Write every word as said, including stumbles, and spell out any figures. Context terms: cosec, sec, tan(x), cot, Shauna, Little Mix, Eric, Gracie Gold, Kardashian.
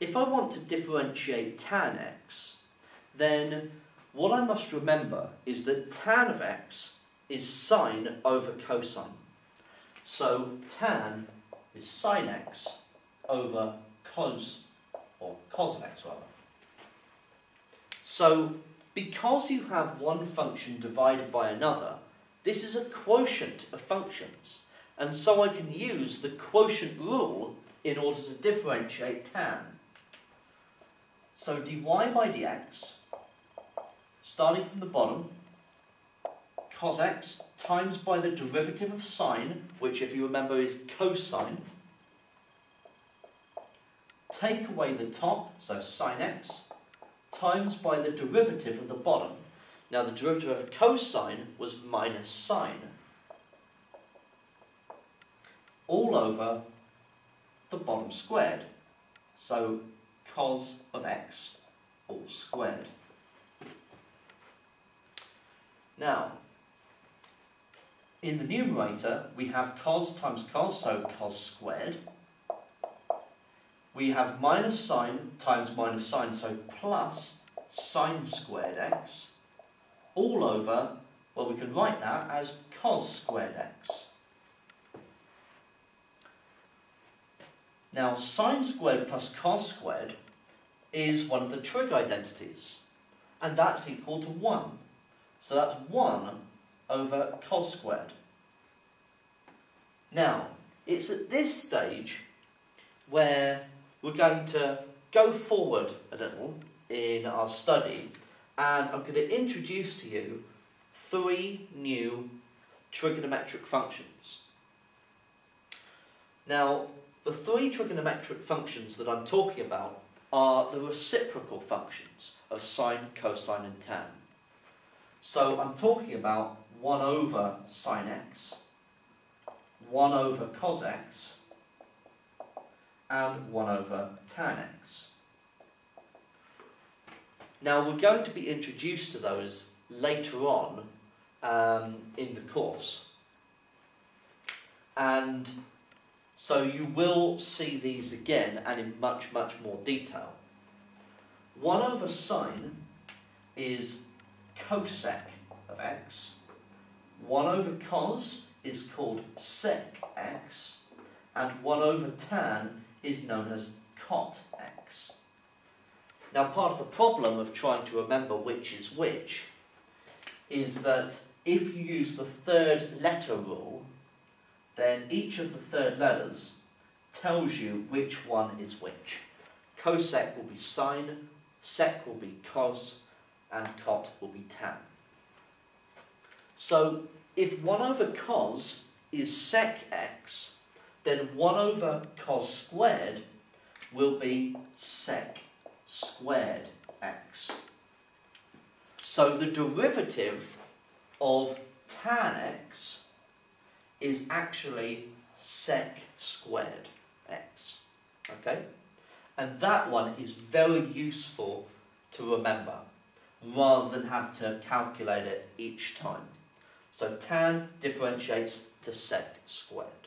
if I want to differentiate tan x, then what I must remember is that tan of x is sine over cosine. So tan is sine x over cos, or cos of x rather. So because you have one function divided by another, this is a quotient of functions, and so I can use the quotient rule in order to differentiate tan. So dy by dx, starting from the bottom, cos x times by the derivative of sine, which if you remember is cosine, take away the top, so sine x, times by the derivative of the bottom. Now the derivative of cosine was minus sine, all over the bottom squared, so cos of x all squared. Now, in the numerator we have cos times cos, so cos squared. We have minus sine times minus sine, so plus sine squared x, all over, well, we can write that as cos squared x. Now, sine squared plus cos squared is one of the trig identities, and that's equal to one. So that's one over cos squared. Now, it's at this stage where we're going to go forward a little in our study, and I'm going to introduce to you three new trigonometric functions. Now, the three trigonometric functions that I'm talking about are the reciprocal functions of sine, cosine, and tan. So I'm talking about one over sine x, one over cos x, and one over tan x. Now we're going to be introduced to those later on um, in the course, and so you will see these again and in much, much more detail. one over sine is cosec of x, one over cos is called sec x, and one over tan is known as cot x. Now, part of the problem of trying to remember which is which is that if you use the third letter rule, then each of the third letters tells you which one is which. Cosec will be sine, sec will be cos, and cot will be tan. So, if one over cos is sec x, then one over cos squared will be sec squared x. So the derivative of tan x is actually sec squared x. Okay? And that one is very useful to remember, rather than have to calculate it each time. So tan differentiates to sec squared.